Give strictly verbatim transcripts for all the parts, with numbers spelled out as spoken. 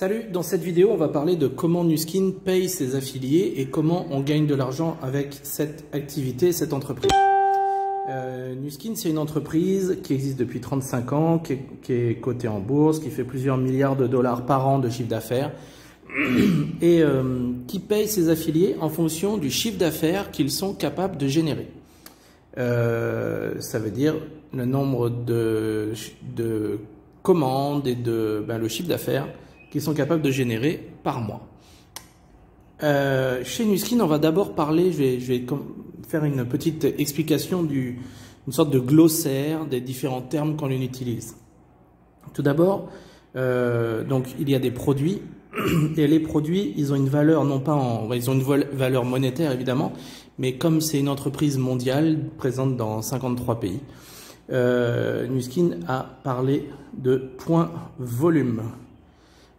Salut, dans cette vidéo on va parler de comment Nu Skin paye ses affiliés et comment on gagne de l'argent avec cette activité, cette entreprise. Euh, Nu Skin, c'est une entreprise qui existe depuis trente-cinq ans, qui est, qui est cotée en bourse, qui fait plusieurs milliards de dollars par an de chiffre d'affaires et euh, qui paye ses affiliés en fonction du chiffre d'affaires qu'ils sont capables de générer. Euh, ça veut dire le nombre de, de commandes et de, ben, le chiffre d'affaires qui sont capables de générer par mois. Euh, chez Nu Skin, on va d'abord parler, je vais, je vais faire une petite explication, du, une sorte de glossaire des différents termes qu'on utilise. Tout d'abord, euh, donc il y a des produits, et les produits, ils ont une valeur, non pas en, ils ont une valeur monétaire évidemment, mais comme c'est une entreprise mondiale présente dans cinquante-trois pays, euh, Nu Skin a parlé de point volume.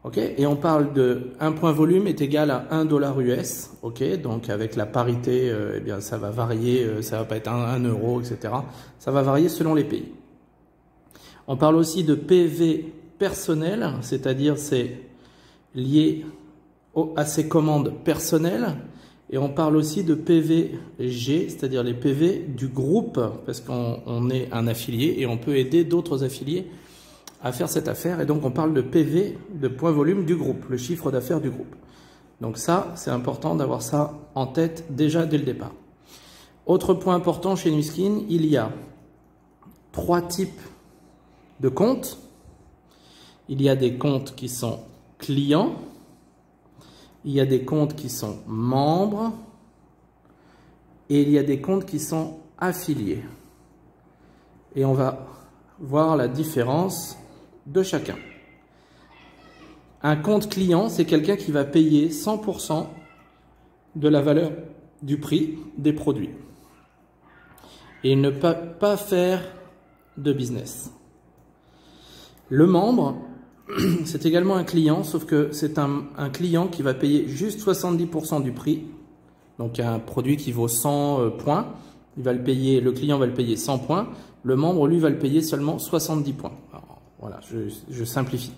Okay, et on parle de un point volume est égal à un dollar U S, okay, donc avec la parité, euh, eh bien ça va varier, euh, ça va pas être un euro, et cetera. Ça va varier selon les pays. On parle aussi de P V personnel, c'est-à-dire c'est lié au, à ses commandes personnelles. Et on parle aussi de P V G, c'est-à-dire les P V du groupe, parce qu'on on est un affilié et on peut aider d'autres affiliés à faire cette affaire, et donc on parle de P V, de point volume du groupe, le chiffre d'affaires du groupe. Donc ça, c'est important d'avoir ça en tête déjà dès le départ. Autre point important chez Nu Skin, il y a trois types de comptes. Il y a des comptes qui sont clients, il y a des comptes qui sont membres, et il y a des comptes qui sont affiliés. Et on va voir la différence de chacun. Un compte client, c'est quelqu'un qui va payer cent pour cent de la valeur du prix des produits. Et il ne peut pas faire de business. Le membre, c'est également un client, sauf que c'est un, un client qui va payer juste soixante-dix pour cent du prix. Donc un produit qui vaut cent points, il va le payer, le client va le payer cent points. Le membre, lui, va le payer seulement soixante-dix points. Alors, voilà, je, je simplifie.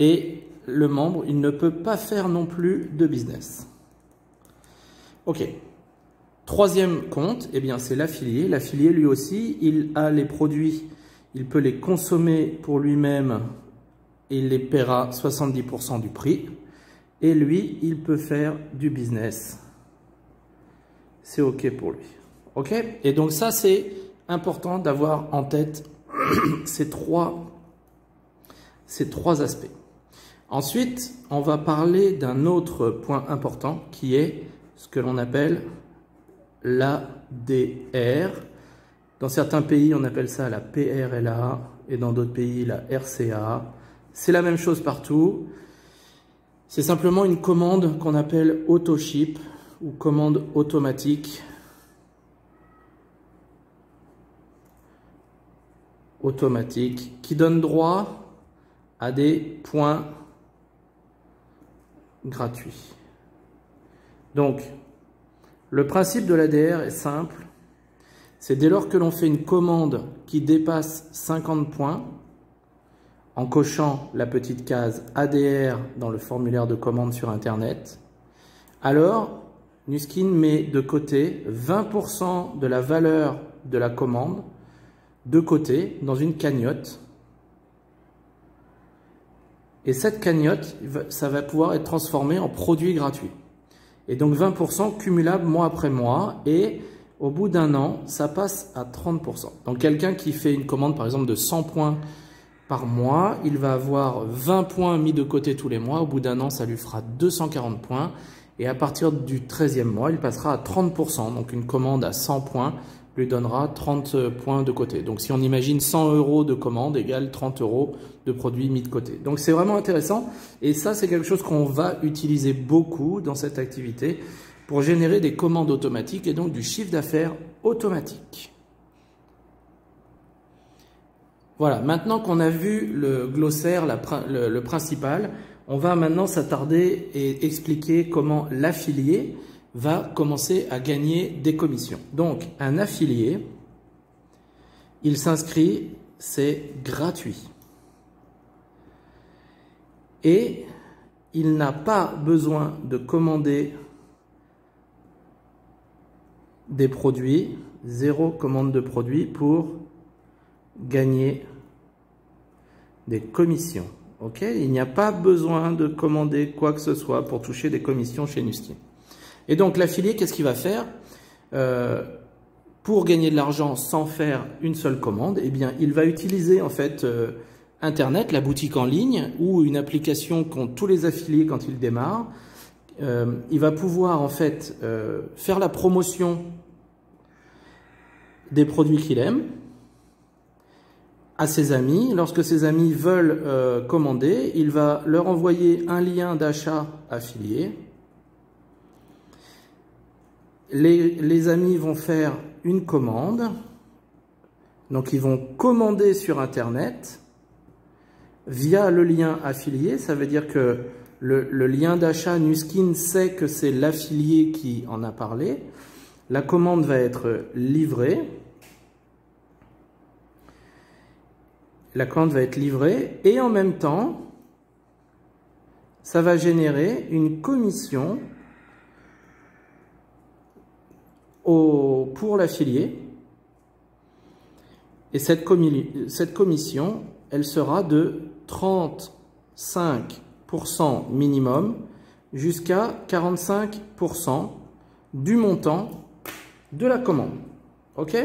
Et le membre, il ne peut pas faire non plus de business. Ok. Troisième compte, eh bien, c'est l'affilié. L'affilié, lui aussi, il a les produits, il peut les consommer pour lui-même, il les paiera soixante-dix pour cent du prix. Et lui, il peut faire du business. C'est ok pour lui. Ok. Et donc ça, c'est important d'avoir en tête ces trois, ces trois aspects. Ensuite, on va parler d'un autre point important qui est ce que l'on appelle l'A D R. Dans certains pays, on appelle ça la P R L A et dans d'autres pays, la R C A. C'est la même chose partout. C'est simplement une commande qu'on appelle auto-ship ou commande automatique. automatique, qui donne droit à des points gratuits. Donc, le principe de l'A D R est simple. C'est dès lors que l'on fait une commande qui dépasse cinquante points, en cochant la petite case A D R dans le formulaire de commande sur Internet, alors Nu Skin met de côté vingt pour cent de la valeur de la commande de côté dans une cagnotte, et cette cagnotte, ça va pouvoir être transformé en produit gratuit, et donc vingt pour cent cumulable mois après mois, et au bout d'un an ça passe à trente pour cent. Donc quelqu'un qui fait une commande par exemple de cent points par mois, il va avoir vingt points mis de côté tous les mois, au bout d'un an ça lui fera deux cent quarante points, et à partir du treizième mois il passera à trente pour cent. Donc une commande à cent points lui donnera trente points de côté. Donc si on imagine cent euros de commande égale trente euros de produits mis de côté. Donc c'est vraiment intéressant, et ça c'est quelque chose qu'on va utiliser beaucoup dans cette activité pour générer des commandes automatiques et donc du chiffre d'affaires automatique. Voilà, maintenant qu'on a vu le glossaire, la, le, le principal, on va maintenant s'attarder et expliquer comment l'affilié va commencer à gagner des commissions. Donc, un affilié, il s'inscrit, c'est gratuit. Et il n'a pas besoin de commander des produits, zéro commande de produits pour gagner des commissions. Ok, il n'y a pas besoin de commander quoi que ce soit pour toucher des commissions chez Nu Skin. Et donc l'affilié, qu'est-ce qu'il va faire euh, pour gagner de l'argent sans faire une seule commande? Eh bien, il va utiliser en fait euh, Internet, la boutique en ligne ou une application qu'ont tous les affiliés quand ils démarrent. Euh, il va pouvoir en fait euh, faire la promotion des produits qu'il aime à ses amis. Lorsque ses amis veulent euh, commander, il va leur envoyer un lien d'achat affilié. Les, les amis vont faire une commande, donc ils vont commander sur Internet via le lien affilié. Ça veut dire que le, le lien d'achat, Nu Skin sait que c'est l'affilié qui en a parlé. La commande va être livrée. La commande va être livrée et en même temps, ça va générer une commission au, pour l'affilié. Et cette, commi, cette commission, elle sera de trente-cinq pour cent minimum jusqu'à quarante-cinq pour cent du montant de la commande. OK ?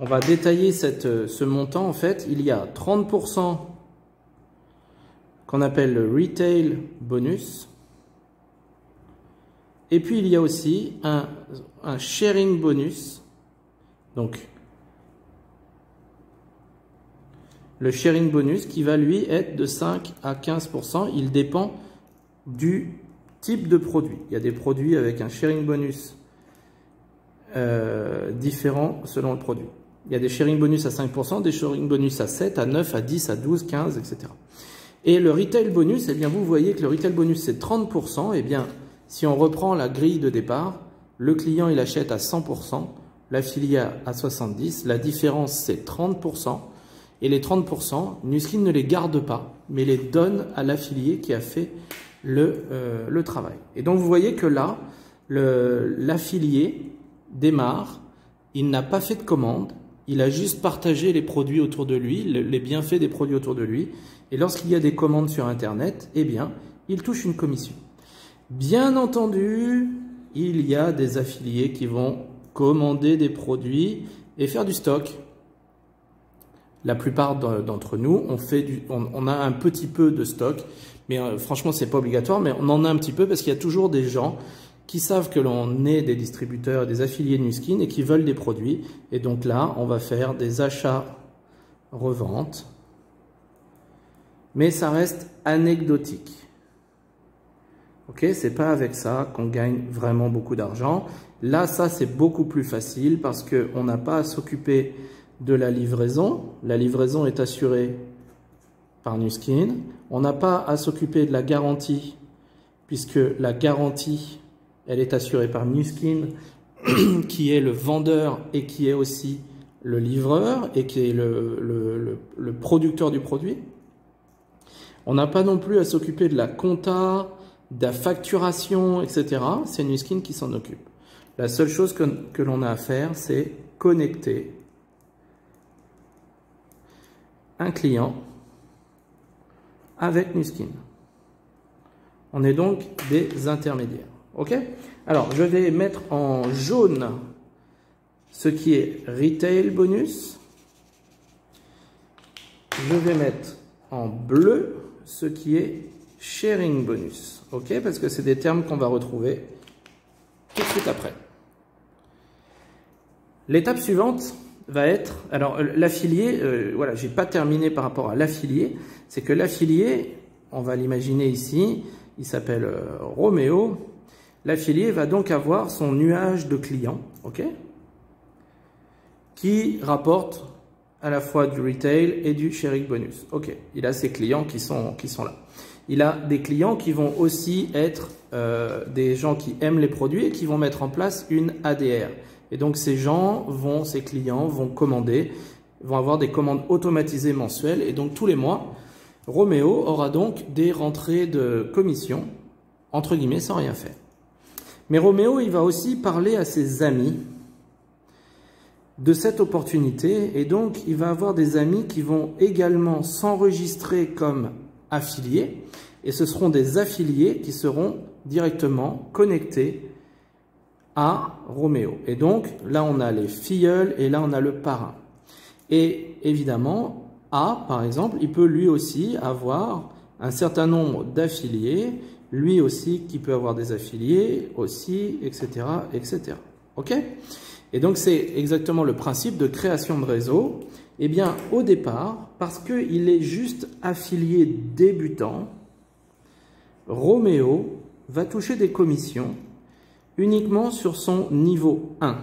On va détailler cette, ce montant. En fait, il y a trente pour cent qu'on appelle le retail bonus. Et puis, il y a aussi un, un sharing bonus. Donc, le sharing bonus qui va, lui, être de cinq à quinze pour cent. Il dépend du type de produit. Il y a des produits avec un sharing bonus euh, différent selon le produit. Il y a des sharing bonus à cinq pour cent, des sharing bonus à sept, à neuf, à dix, à douze, quinze, et cetera. Et le retail bonus, eh bien, vous voyez que le retail bonus, c'est trente pour cent. Eh bien, si on reprend la grille de départ, le client, il achète à cent pour cent, l'affilié à soixante-dix pour cent, la différence, c'est trente pour cent. Et les trente pour cent, Nu Skin ne les garde pas, mais les donne à l'affilié qui a fait le, euh, le travail. Et donc, vous voyez que là, l'affilié démarre, il n'a pas fait de commande. Il a juste partagé les produits autour de lui, les bienfaits des produits autour de lui. Et lorsqu'il y a des commandes sur Internet, eh bien, il touche une commission. Bien entendu, il y a des affiliés qui vont commander des produits et faire du stock. La plupart d'entre nous, on, fait du, on, on a un petit peu de stock. Mais euh, franchement, ce n'est pas obligatoire, mais on en a un petit peu parce qu'il y a toujours des gens qui savent que l'on est des distributeurs, des affiliés Nu Skin et qui veulent des produits. Et donc là, on va faire des achats-reventes. Mais ça reste anecdotique. Ok, c'est pas avec ça qu'on gagne vraiment beaucoup d'argent. Là, ça, c'est beaucoup plus facile parce qu'on n'a pas à s'occuper de la livraison. La livraison est assurée par Nu Skin. On n'a pas à s'occuper de la garantie puisque la garantie... elle est assurée par Nu Skin, qui est le vendeur et qui est aussi le livreur et qui est le, le, le, le producteur du produit. On n'a pas non plus à s'occuper de la compta, de la facturation, et cetera. C'est Nu Skin qui s'en occupe. La seule chose que, que l'on a à faire, c'est connecter un client avec Nu Skin. On est donc des intermédiaires. Ok, alors je vais mettre en jaune ce qui est retail bonus. Je vais mettre en bleu ce qui est sharing bonus. Ok, parce que c'est des termes qu'on va retrouver tout de suite après. L'étape suivante va être, alors l'affilié, euh, voilà, j'ai pas terminé par rapport à l'affilié, c'est que l'affilié, on va l'imaginer ici, il s'appelle euh, Roméo. L'affilié va donc avoir son nuage de clients, ok, qui rapporte à la fois du retail et du sharing bonus. Ok, il a ses clients qui sont, qui sont là. Il a des clients qui vont aussi être euh, des gens qui aiment les produits et qui vont mettre en place une A D R. Et donc ces gens vont, ces clients vont commander vont avoir des commandes automatisées mensuelles, et donc tous les mois, Roméo aura donc des rentrées de commission, entre guillemets, sans rien faire. Mais Roméo, il va aussi parler à ses amis de cette opportunité, et donc il va avoir des amis qui vont également s'enregistrer comme affiliés, et ce seront des affiliés qui seront directement connectés à Roméo. Et donc là on a les filleuls et là on a le parrain. Et évidemment, A par exemple, il peut lui aussi avoir un certain nombre d'affiliés, lui aussi qui peut avoir des affiliés aussi, et cetera, et cetera. Ok ? Et donc c'est exactement le principe de création de réseau. Eh bien au départ, parce qu'il est juste affilié débutant, Roméo va toucher des commissions uniquement sur son niveau un.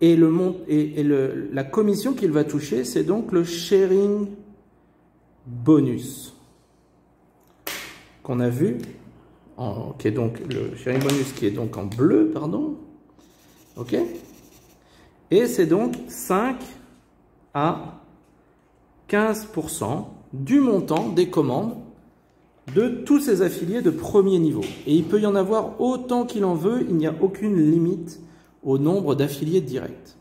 Et, le, et, et le, la commission qu'il va toucher, c'est donc le sharing bonus qu'on a vu, en, qui est donc le sharing bonus qui est donc en bleu, pardon. Ok. Et c'est donc cinq à quinze pour cent du montant des commandes de tous ses affiliés de premier niveau. Et il peut y en avoir autant qu'il en veut, il n'y a aucune limite au nombre d'affiliés directs.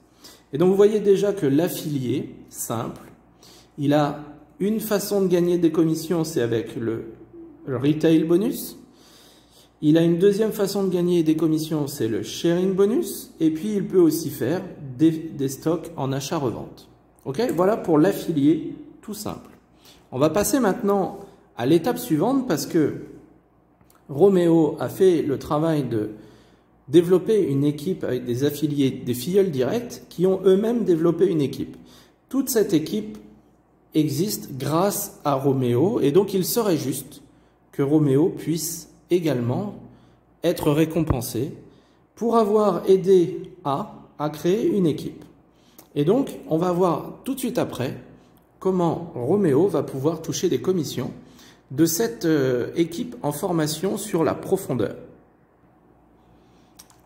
Et donc vous voyez déjà que l'affilié simple, il a une façon de gagner des commissions, c'est avec le, le retail bonus. Il a une deuxième façon de gagner des commissions, c'est le sharing bonus. Et puis il peut aussi faire des, des stocks en achat-revente. Ok, voilà pour l'affilié tout simple. On va passer maintenant à l'étape suivante, parce que Roméo a fait le travail de développer une équipe avec des affiliés, des filleuls directs, qui ont eux-mêmes développé une équipe. Toute cette équipe existe grâce à Roméo, et donc il serait juste que Roméo puisse également être récompensé pour avoir aidé à, à créer une équipe. Et donc on va voir tout de suite après comment Roméo va pouvoir toucher des commissions de cette euh, équipe en formation sur la profondeur.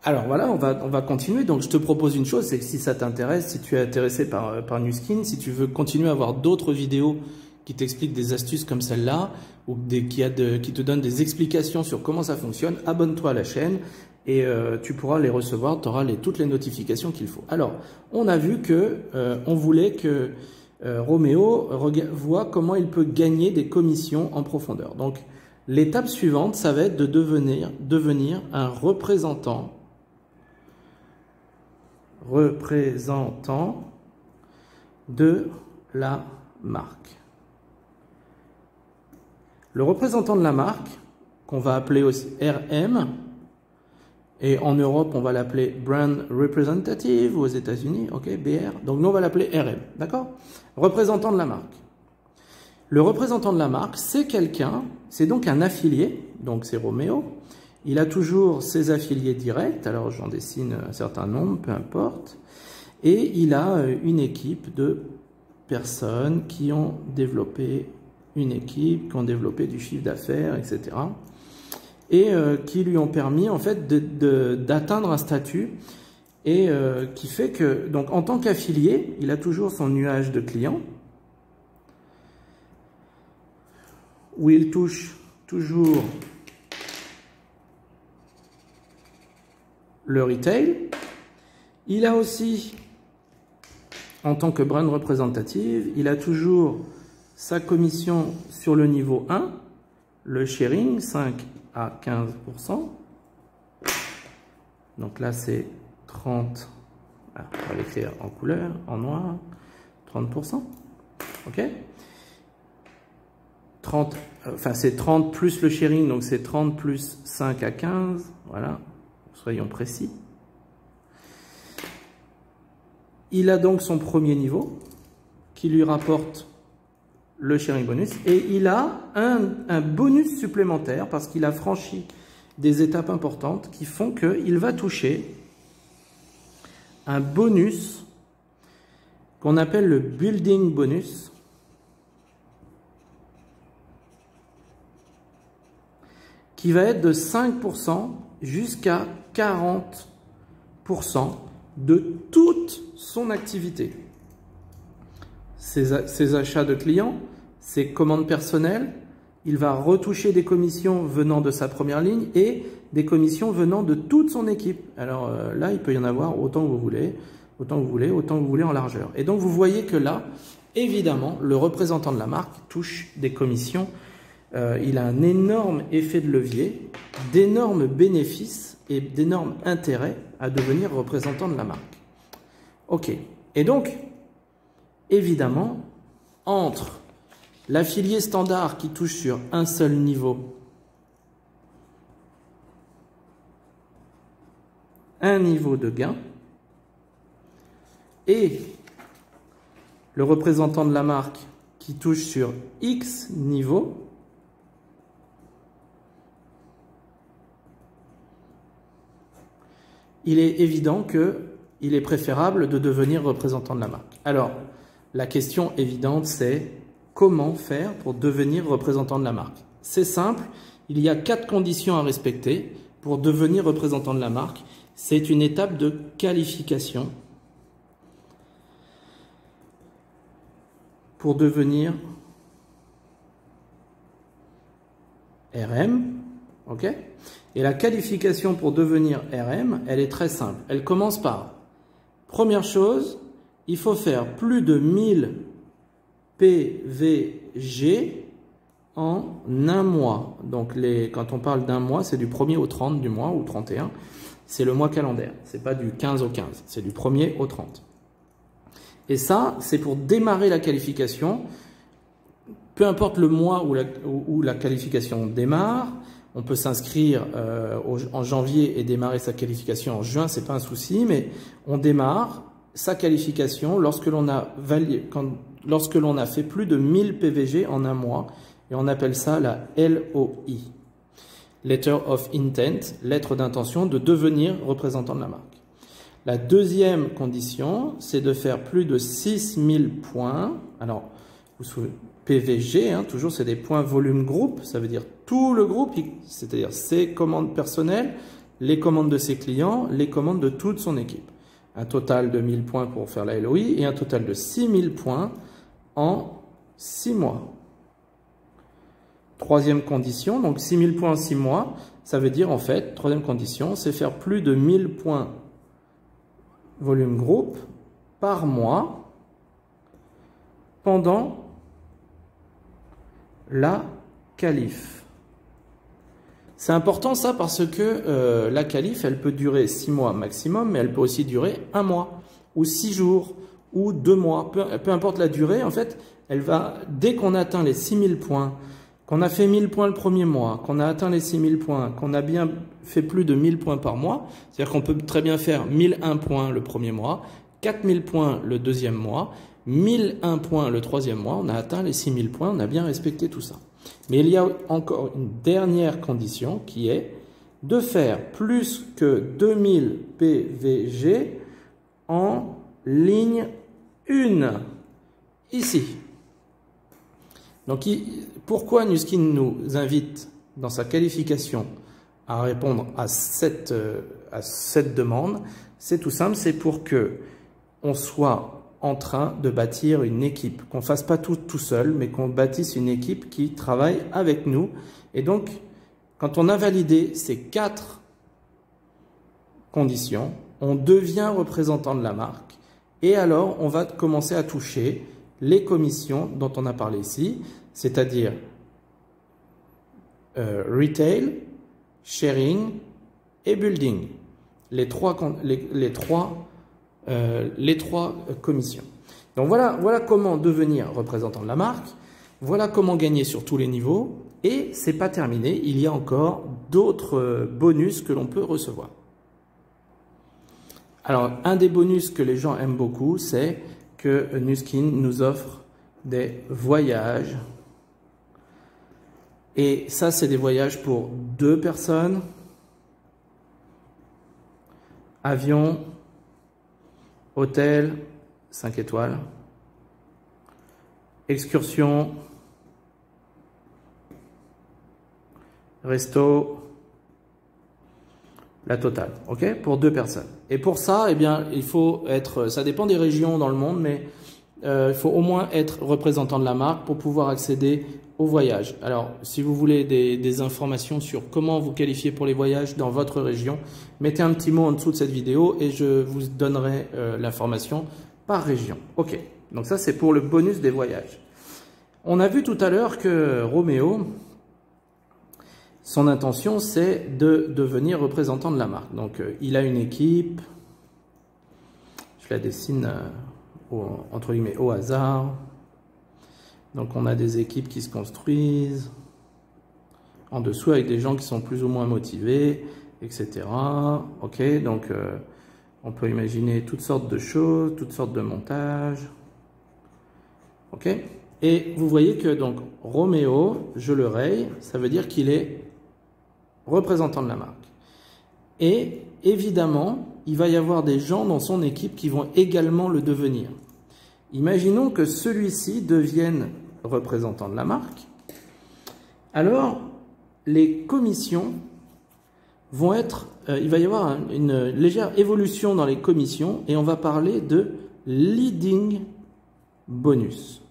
Alors voilà, on va, on va continuer. Donc je te propose une chose, c'est que si ça t'intéresse, si tu es intéressé par, euh, par Nu Skin, si tu veux continuer à avoir d'autres vidéos qui t'expliquent des astuces comme celle-là, ou des, qui, a de, qui te donnent des explications sur comment ça fonctionne, abonne-toi à la chaîne et euh, tu pourras les recevoir, tu auras les, toutes les notifications qu'il faut. Alors, on a vu que euh, on voulait que Euh, Roméo voit comment il peut gagner des commissions en profondeur. Donc l'étape suivante, ça va être de devenir, devenir un représentant, représentant de la marque. Le représentant de la marque, qu'on va appeler aussi R M, et en Europe, on va l'appeler Brand Representative, ou aux États-Unis, ok, B R. Donc nous, on va l'appeler R M, d'accord? Représentant de la marque. Le représentant de la marque, c'est quelqu'un, c'est donc un affilié, donc c'est Roméo. Il a toujours ses affiliés directs, alors j'en dessine un certain nombre, peu importe. Et il a une équipe de personnes qui ont développé une équipe, qui ont développé du chiffre d'affaires, et cetera et euh, qui lui ont permis en fait d'atteindre un statut, et euh, qui fait que, donc en tant qu'affilié, il a toujours son nuage de clients, où il touche toujours le retail. Il a aussi, en tant que brand représentative, il a toujours sa commission sur le niveau un, le sharing, cinq à quinze pour cent. Donc là c'est trente, on va l'écrire en couleur, en noir, trente pour cent, ok, trente, enfin c'est trente plus le sharing, donc c'est trente plus cinq à quinze, voilà, soyons précis. Il a donc son premier niveau qui lui rapporte le sharing bonus, et il a un, un bonus supplémentaire parce qu'il a franchi des étapes importantes qui font qu'il va toucher un bonus qu'on appelle le building bonus, qui va être de cinq pour cent jusqu'à quarante pour cent de toute son activité. ses, ses achats de clients, ses commandes personnelles, il va retoucher des commissions venant de sa première ligne et des commissions venant de toute son équipe. Alors euh, là, il peut y en avoir autant que vous voulez, autant que vous voulez, autant que vous voulez en largeur. Et donc, vous voyez que là, évidemment, le représentant de la marque touche des commissions. Euh, il a un énorme effet de levier, d'énormes bénéfices et d'énormes intérêts à devenir représentant de la marque. Ok. Et donc, évidemment, entre l'affilié standard qui touche sur un seul niveau, un niveau de gain, et le représentant de la marque qui touche sur X niveau, il est évident qu'il est préférable de devenir représentant de la marque. Alors, la question évidente, c'est comment faire pour devenir représentant de la marque? C'est simple, il y a quatre conditions à respecter pour devenir représentant de la marque. C'est une étape de qualification pour devenir R M. Ok? Et la qualification pour devenir R M, elle est très simple. Elle commence par, première chose, il faut faire plus de mille P V G en un mois. Donc, les, quand on parle d'un mois, c'est du premier au trente du mois, ou trente et un. C'est le mois calendaire. Ce n'est pas du quinze au quinze. C'est du premier au trente. Et ça, c'est pour démarrer la qualification. Peu importe le mois où la, où la qualification démarre, on peut s'inscrire euh, en janvier et démarrer sa qualification en juin, c'est pas un souci, mais on démarre sa qualification lorsque l'on a validé, quand, lorsque l'on a fait plus de mille P V G en un mois, et on appelle ça la L O I, Letter of Intent, lettre d'intention de devenir représentant de la marque. La deuxième condition, c'est de faire plus de six mille points. Alors, vous vous souvenez, P V G, hein, toujours c'est des points volume groupe, ça veut dire tout le groupe, c'est-à-dire ses commandes personnelles, les commandes de ses clients, les commandes de toute son équipe. Un total de mille points pour faire la L O I et un total de six mille points en six mois. Troisième condition, donc six mille points en six mois, ça veut dire en fait, troisième condition, c'est faire plus de mille points volume groupe par mois pendant la qualif. C'est important ça parce que euh, la qualif, elle peut durer six mois maximum, mais elle peut aussi durer un mois ou six jours ou deux mois. Peu, peu importe la durée, en fait, elle va, dès qu'on atteint les six mille points, qu'on a fait mille points le premier mois, qu'on a atteint les six mille points, qu'on a bien fait plus de mille points par mois, c'est-à-dire qu'on peut très bien faire mille un points le premier mois, quatre mille points le deuxième mois, mille un points le troisième mois, on a atteint les six mille points, on a bien respecté tout ça. Mais il y a encore une dernière condition qui est de faire plus que deux mille P V G en ligne un, ici. Donc, pourquoi Nu Skin nous invite dans sa qualification à répondre à cette, à cette demande? C'est tout simple, c'est pour que on soit en train de bâtir une équipe, qu'on ne fasse pas tout tout seul, mais qu'on bâtisse une équipe qui travaille avec nous. Et donc, quand on a validé ces quatre conditions, on devient représentant de la marque, et alors on va commencer à toucher les commissions dont on a parlé ici, c'est-à-dire euh, retail, sharing et building, les trois, les, les trois Euh, les trois commissions. Donc voilà, voilà comment devenir représentant de la marque, voilà comment gagner sur tous les niveaux, et c'est pas terminé, il y a encore d'autres bonus que l'on peut recevoir. Alors, un des bonus que les gens aiment beaucoup, c'est que Nu Skin nous offre des voyages, et ça c'est des voyages pour deux personnes, avion, hôtel, cinq étoiles, excursion, resto, la totale, ok, pour deux personnes. Et pour ça, eh bien, il faut être, ça dépend des régions dans le monde, mais Euh, il faut au moins être représentant de la marque pour pouvoir accéder au voyage. Alors, si vous voulez des, des informations sur comment vous qualifier pour les voyages dans votre région, mettez un petit mot en dessous de cette vidéo et je vous donnerai euh, l'information par région. Ok, donc ça c'est pour le bonus des voyages. On a vu tout à l'heure que Roméo, son intention c'est de devenir représentant de la marque. Donc, euh, il a une équipe, je la dessine... Euh, Au, entre guillemets au hasard. Donc on a des équipes qui se construisent en dessous avec des gens qui sont plus ou moins motivés, etc. Ok, donc euh, on peut imaginer toutes sortes de choses, toutes sortes de montages. Ok, et vous voyez que donc Roméo, je le raye, ça veut dire qu'il est représentant de la marque, et évidemment il va y avoir des gens dans son équipe qui vont également le devenir. Imaginons que celui-ci devienne représentant de la marque. Alors, les commissions vont être... Euh, il va y avoir un, une légère évolution dans les commissions et on va parler de leading bonus.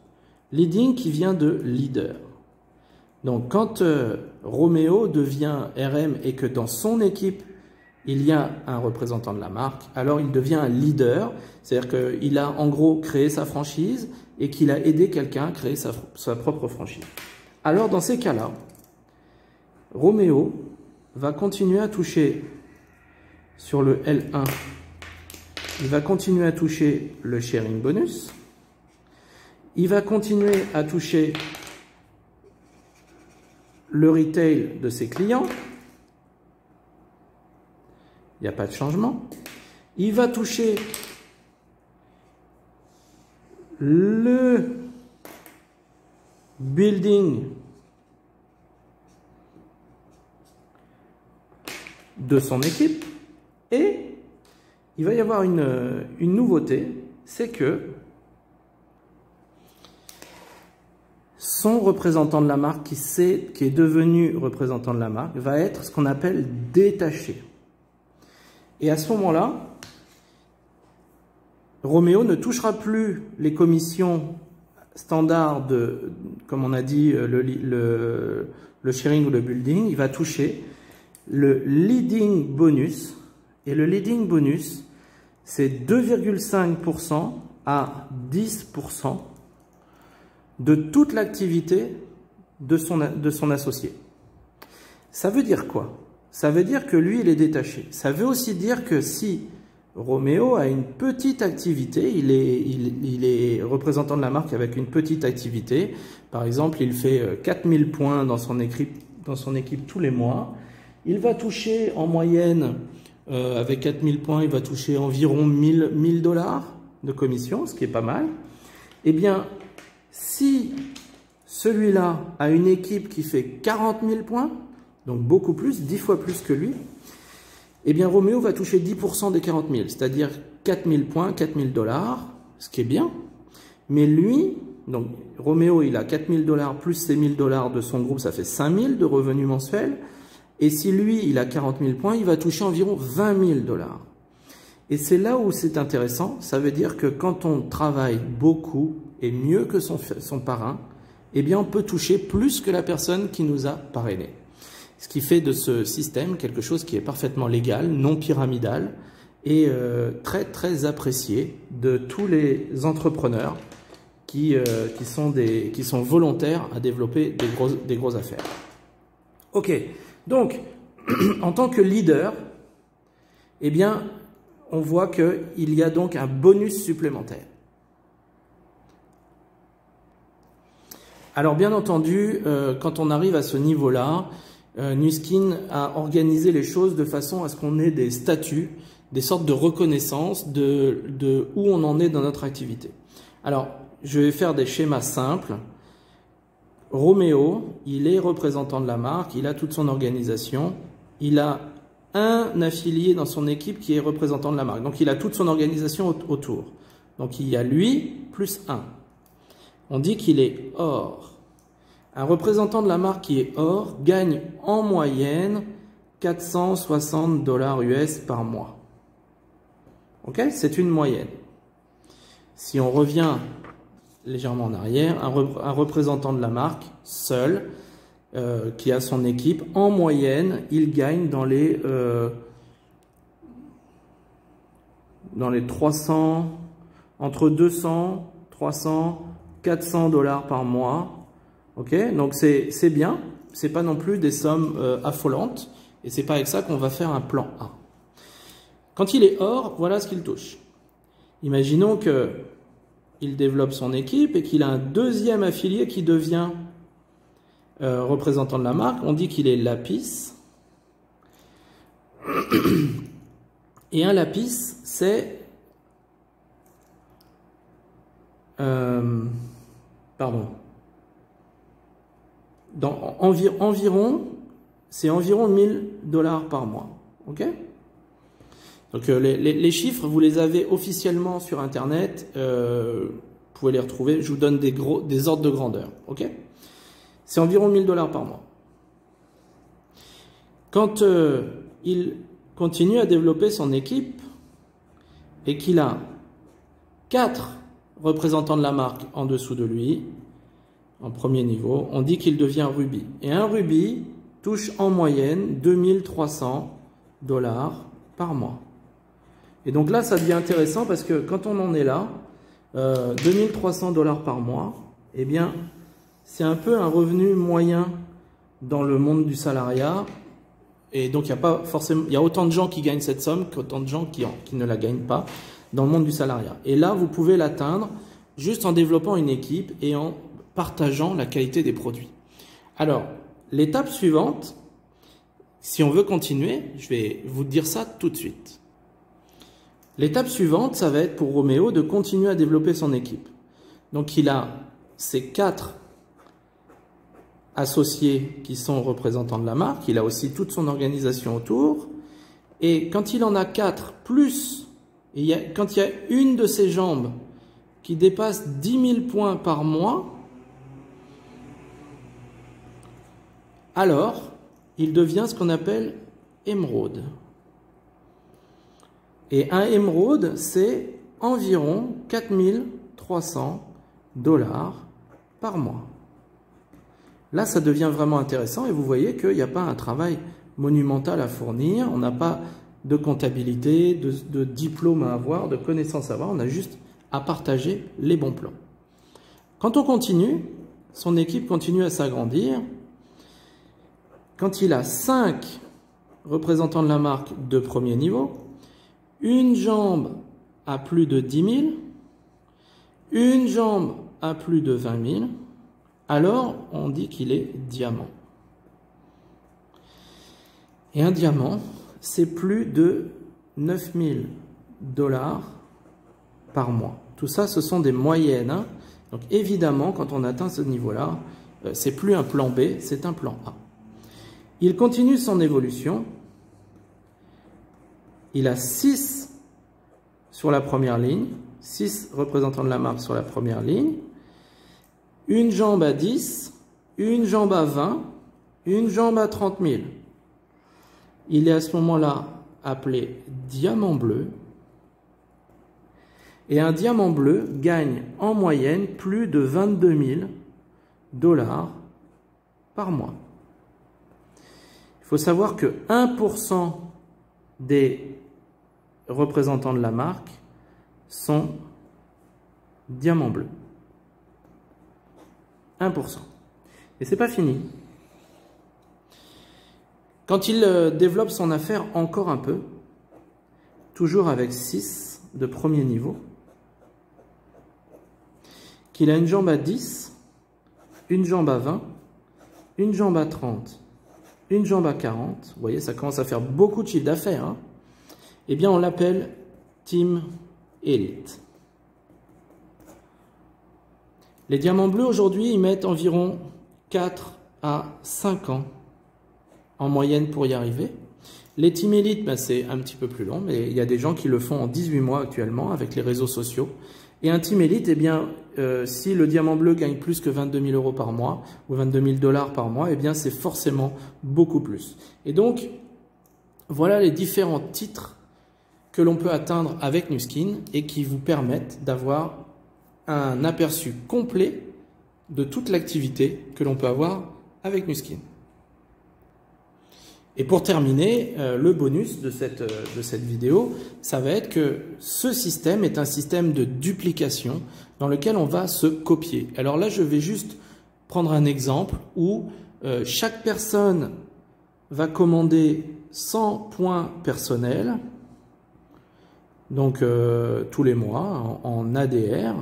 Leading qui vient de leader. Donc, quand euh, Roméo devient R M et que dans son équipe, il y a un représentant de la marque, alors il devient un leader, c'est-à-dire qu'il a en gros créé sa franchise et qu'il a aidé quelqu'un à créer sa, sa propre franchise. Alors dans ces cas-là, Roméo va continuer à toucher sur le L un, il va continuer à toucher le sharing bonus, il va continuer à toucher le retail de ses clients. Il n'y a pas de changement. Il va toucher le building de son équipe. Et il va y avoir une, une nouveauté, c'est que son représentant de la marque qui sait, qui est devenu représentant de la marque, va être ce qu'on appelle détaché. Et à ce moment-là, Roméo ne touchera plus les commissions standards de, comme on a dit, le, le, le sharing ou le building. Il va toucher le leading bonus. Et le leading bonus, c'est deux virgule cinq pour cent à dix pour cent de toute l'activité de son, de son associé. Ça veut dire quoi ? Ça veut dire que lui, il est détaché. Ça veut aussi dire que si Roméo a une petite activité, il est, il, il est représentant de la marque avec une petite activité, par exemple, il fait quatre mille points dans son équipe, dans son équipe tous les mois, il va toucher en moyenne, euh, avec quatre mille points, il va toucher environ mille dollars de commission, ce qui est pas mal. Eh bien, si celui-là a une équipe qui fait quarante mille points, donc beaucoup plus, dix fois plus que lui, eh bien Roméo va toucher dix pour cent des quarante mille, c'est-à-dire quatre mille points, quatre mille dollars, ce qui est bien. Mais lui, donc Roméo, il a quatre mille dollars plus ses mille dollars de son groupe, ça fait cinq mille de revenus mensuels. Et si lui, il a quarante mille points, il va toucher environ vingt mille dollars. Et c'est là où c'est intéressant, ça veut dire que quand on travaille beaucoup et mieux que son, son parrain, eh bien on peut toucher plus que la personne qui nous a parrainés. Ce qui fait de ce système quelque chose qui est parfaitement légal, non pyramidal et euh, très très apprécié de tous les entrepreneurs qui, euh, qui, sont, des, qui sont volontaires à développer des grosses des grosses affaires. Ok, donc en tant que leader, eh bien on voit qu'il y a donc un bonus supplémentaire. Alors bien entendu, euh, quand on arrive à ce niveau-là, Euh, Nu Skin a organisé les choses de façon à ce qu'on ait des statuts, des sortes de reconnaissance de, de où on en est dans notre activité. Alors, je vais faire des schémas simples. Roméo, il est représentant de la marque, il a toute son organisation, il a un affilié dans son équipe qui est représentant de la marque. Donc, il a toute son organisation autour. Donc, il y a lui plus un. On dit qu'il est or. Un représentant de la marque qui est or gagne en moyenne quatre cent soixante dollars U S par mois. Ok, c'est une moyenne. Si on revient légèrement en arrière, un, rep un représentant de la marque, seul, euh, qui a son équipe. En moyenne, il gagne dans les, euh, dans les trois cents, entre deux cents, trois cents, quatre cents dollars par mois. Okay, donc c'est bien, c'est pas non plus des sommes euh, affolantes, et c'est pas avec ça qu'on va faire un plan A. Quand il est or, voilà ce qu'il touche. Imaginons que il développe son équipe et qu'il a un deuxième affilié qui devient euh, représentant de la marque. On dit qu'il est lapis. Et un lapis, c'est... Euh, pardon. Dans, envi, environ, c'est environ mille dollars par mois. OK ? Donc euh, les, les, les chiffres, vous les avez officiellement sur Internet, euh, vous pouvez les retrouver, je vous donne des, gros, des ordres de grandeur. Okay, c'est environ mille dollars par mois. Quand euh, il continue à développer son équipe et qu'il a quatre représentants de la marque en dessous de lui, en premier niveau, on dit qu'il devient rubis. Et un rubis touche en moyenne deux mille trois cents dollars par mois. Et donc là, ça devient intéressant parce que quand on en est là, euh, deux mille trois cents dollars par mois, eh bien, c'est un peu un revenu moyen dans le monde du salariat. Et donc, il y a pas forcément, il y a autant de gens qui gagnent cette somme qu'autant de gens qui, qui ne la gagnent pas dans le monde du salariat. Et là, vous pouvez l'atteindre juste en développant une équipe et en partageant la qualité des produits. Alors, l'étape suivante, si on veut continuer, je vais vous dire ça tout de suite. L'étape suivante, ça va être pour Roméo de continuer à développer son équipe. Donc il a ses quatre associés qui sont représentants de la marque, il a aussi toute son organisation autour, et quand il en a quatre plus, il y a, quand il y a une de ses jambes qui dépasse dix mille points par mois, alors il devient ce qu'on appelle émeraude. Et un émeraude, c'est environ quatre mille trois cents dollars par mois. Là, ça devient vraiment intéressant et vous voyez qu'il n'y a pas un travail monumental à fournir. On n'a pas de comptabilité, de, de diplôme à avoir, de connaissances à avoir. On a juste à partager les bons plans. Quand on continue, son équipe continue à s'agrandir. Quand il a cinq représentants de la marque de premier niveau, une jambe à plus de dix mille, une jambe à plus de vingt mille, alors on dit qu'il est diamant. Et un diamant, c'est plus de neuf mille dollars par mois. Tout ça, ce sont des moyennes, hein. Donc évidemment, quand on atteint ce niveau-là, c'est plus un plan B, c'est un plan A. Il continue son évolution. Il a six sur la première ligne, six représentants de la marque sur la première ligne, une jambe à dix, une jambe à vingt, une jambe à trente mille. Il est à ce moment-là appelé diamant bleu. Et un diamant bleu gagne en moyenne plus de vingt-deux mille dollars par mois. Il faut savoir que un pour cent des représentants de la marque sont diamants bleus. un pour cent. Et c'est pas fini. Quand il développe son affaire encore un peu, toujours avec six de premier niveau, qu'il a une jambe à dix, une jambe à vingt, une jambe à trente, une jambe à quarante, vous voyez, ça commence à faire beaucoup de chiffre d'affaires, hein. Eh bien, on l'appelle Team Elite. Les diamants bleus, aujourd'hui, ils mettent environ quatre à cinq ans en moyenne pour y arriver. Les Team Elite, ben, c'est un petit peu plus long, mais il y a des gens qui le font en dix-huit mois actuellement avec les réseaux sociaux. Et un Team Elite, eh bien, euh, si le diamant bleu gagne plus que vingt-deux mille euros par mois ou vingt-deux mille dollars par mois, eh bien, c'est forcément beaucoup plus. Et donc, voilà les différents titres que l'on peut atteindre avec Nu Skin et qui vous permettent d'avoir un aperçu complet de toute l'activité que l'on peut avoir avec Nu Skin. Et pour terminer, le bonus de cette, de cette vidéo, ça va être que ce système est un système de duplication dans lequel on va se copier. Alors là, je vais juste prendre un exemple où euh, chaque personne va commander cent points personnels, donc euh, tous les mois, en, en A D R.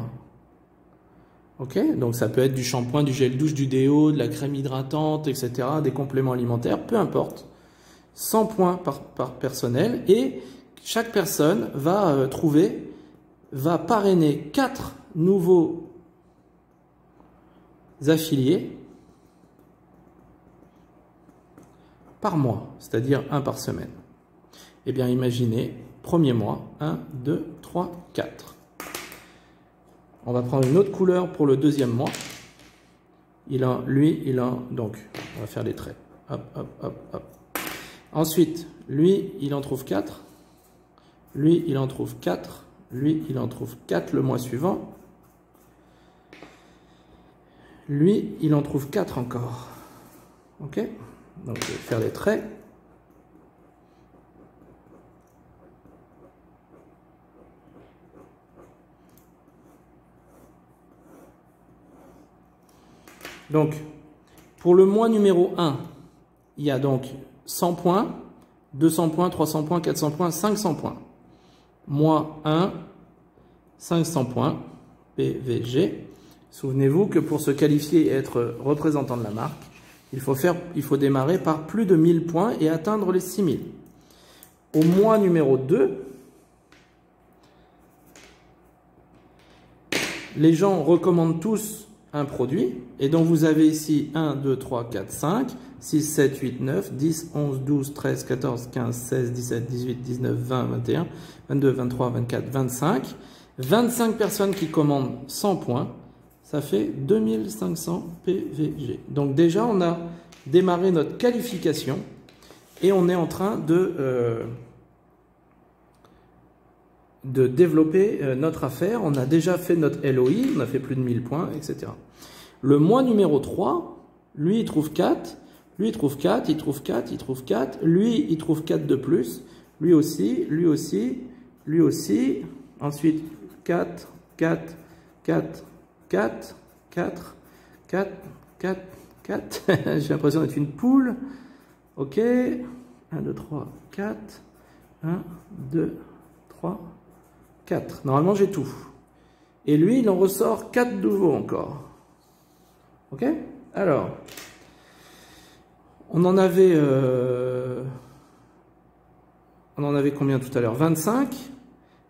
Okay, donc ça peut être du shampoing, du gel douche, du déo, de la crème hydratante, et cetera, des compléments alimentaires, peu importe. cent points par, par personnel, et chaque personne va euh, trouver, va parrainer quatre nouveaux affiliés par mois, c'est-à-dire un par semaine. Eh bien, imaginez, premier mois, un, deux, trois, quatre. On va prendre une autre couleur pour le deuxième mois. Il a, lui, il en, donc, on va faire des traits. Hop, hop, hop, hop. Ensuite, lui, il en trouve quatre. Lui, il en trouve quatre. Lui, il en trouve quatre le mois suivant. Lui, il en trouve quatre encore. OK? Donc, je vais faire des traits. Donc, pour le mois numéro un, il y a donc cent points, deux cents points, trois cents points, quatre cents points, cinq cents points. Mois un, cinq cents points, P V G. Souvenez-vous que pour se qualifier et être représentant de la marque, il faut, faire, il faut démarrer par plus de mille points et atteindre les six mille. Au mois numéro deux, les gens recommandent tous un produit, et donc vous avez ici un, deux, trois, quatre, cinq, six, sept, huit, neuf, dix, onze, douze, treize, quatorze, quinze, seize, dix-sept, dix-huit, dix-neuf, vingt, vingt et un, vingt-deux, vingt-trois, vingt-quatre, vingt-cinq. vingt-cinq personnes qui commandent cent points, ça fait deux mille cinq cents P V G. Donc déjà, on a démarré notre qualification et on est en train de, euh, de développer notre affaire. On a déjà fait notre L O I, on a fait plus de mille points, et cetera. Le mois numéro trois, lui, il trouve quatre, lui, il trouve quatre, il trouve quatre, il trouve quatre, lui, il trouve quatre de plus, lui aussi, lui aussi, lui aussi, ensuite quatre, quatre, quatre, quatre, quatre, quatre, quatre, quatre, j'ai l'impression d'être une poule, OK, un, deux, trois, quatre, un, deux, trois, quatre, normalement j'ai tout, et lui il en ressort quatre nouveaux encore, OK. Alors, on en avait, euh, on en avait combien tout à l'heure, vingt-cinq. Et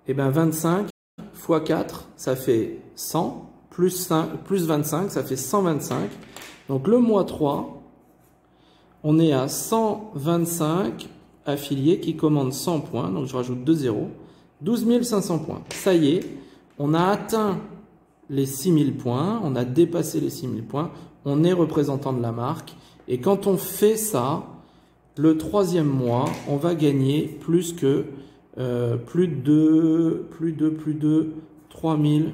eh bien vingt-cinq fois quatre, ça fait cent, plus, cinq, plus vingt-cinq, ça fait cent vingt-cinq. Donc le mois trois, on est à cent vingt-cinq affiliés qui commandent cent points. Donc je rajoute deux zéros, douze mille cinq cents points. Ça y est, on a atteint les six mille points, on a dépassé les six mille points, on est représentant de la marque. Et quand on fait ça, le troisième mois, on va gagner plus que... Euh, plus de plus de plus de trois mille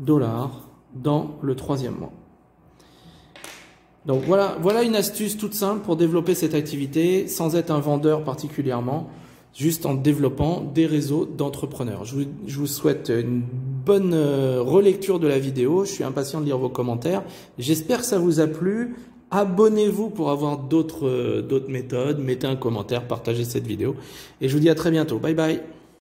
dollars dans le troisième mois. Donc voilà, voilà une astuce toute simple pour développer cette activité sans être un vendeur particulièrement, juste en développant des réseaux d'entrepreneurs. Je vous, je vous souhaite une bonne relecture de la vidéo. Je suis impatient de lire vos commentaires. J'espère que ça vous a plu. Abonnez-vous pour avoir d'autres, d'autres méthodes, mettez un commentaire, partagez cette vidéo et je vous dis à très bientôt. Bye bye.